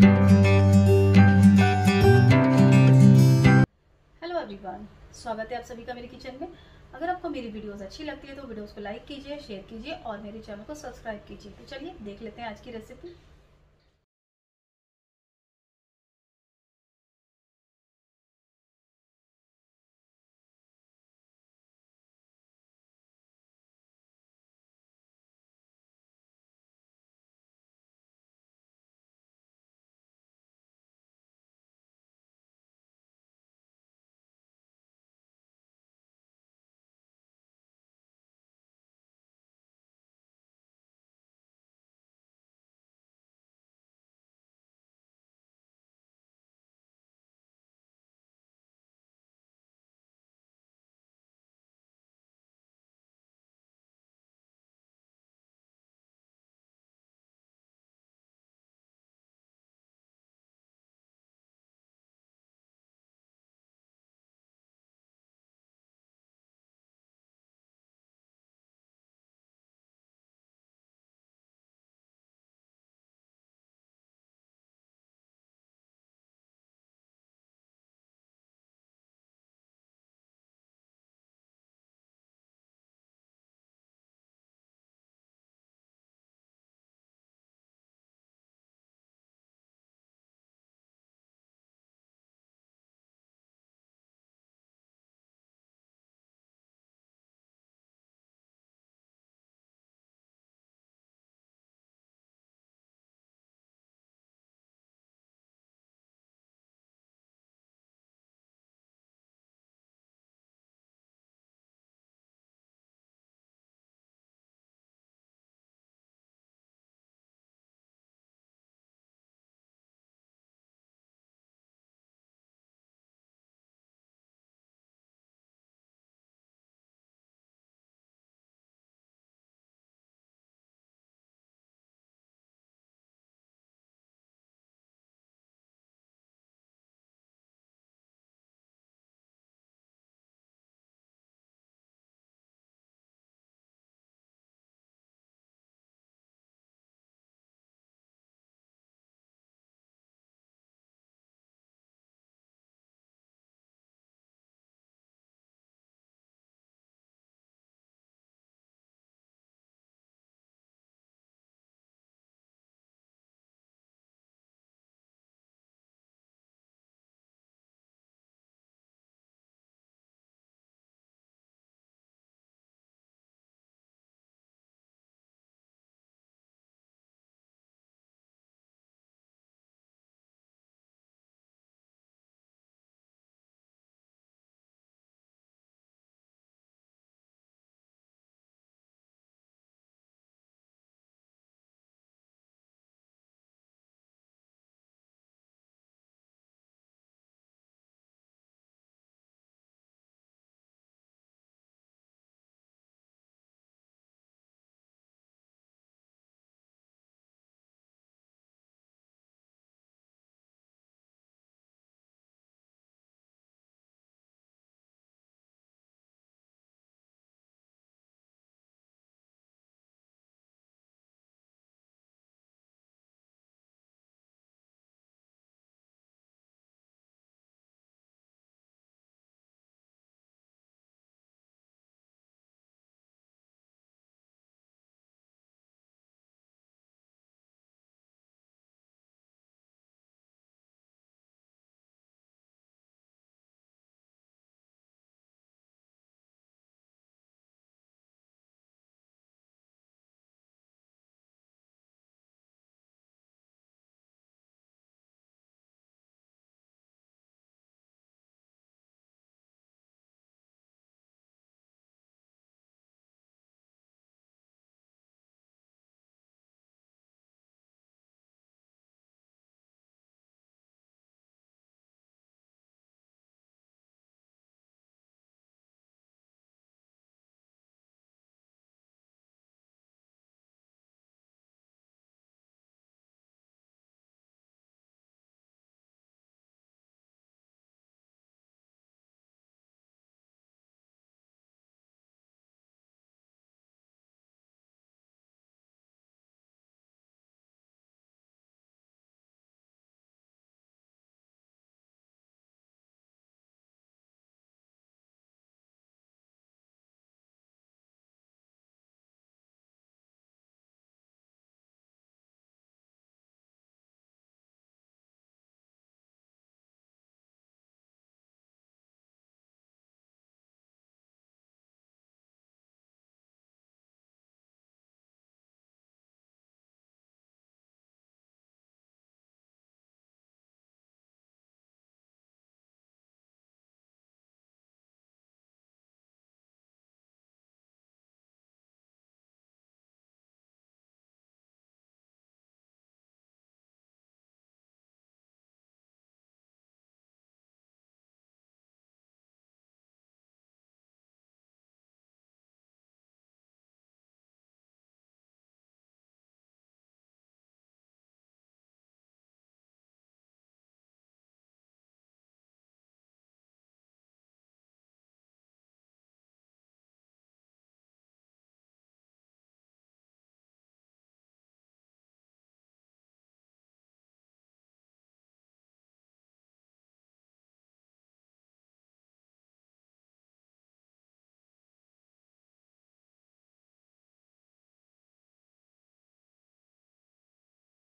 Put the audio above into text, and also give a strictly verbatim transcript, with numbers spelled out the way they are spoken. Hello everyone, स्वागत है आप सभी का मेरे किचन में। अगर आपको मेरी वीडियोस अच्छी लगती है तो वीडियोस को लाइक कीजिए, शेयर कीजिए और मेरे चैनल को सब्सक्राइब कीजिए। तो चलिए देख लेते हैं आज की रेसिपी।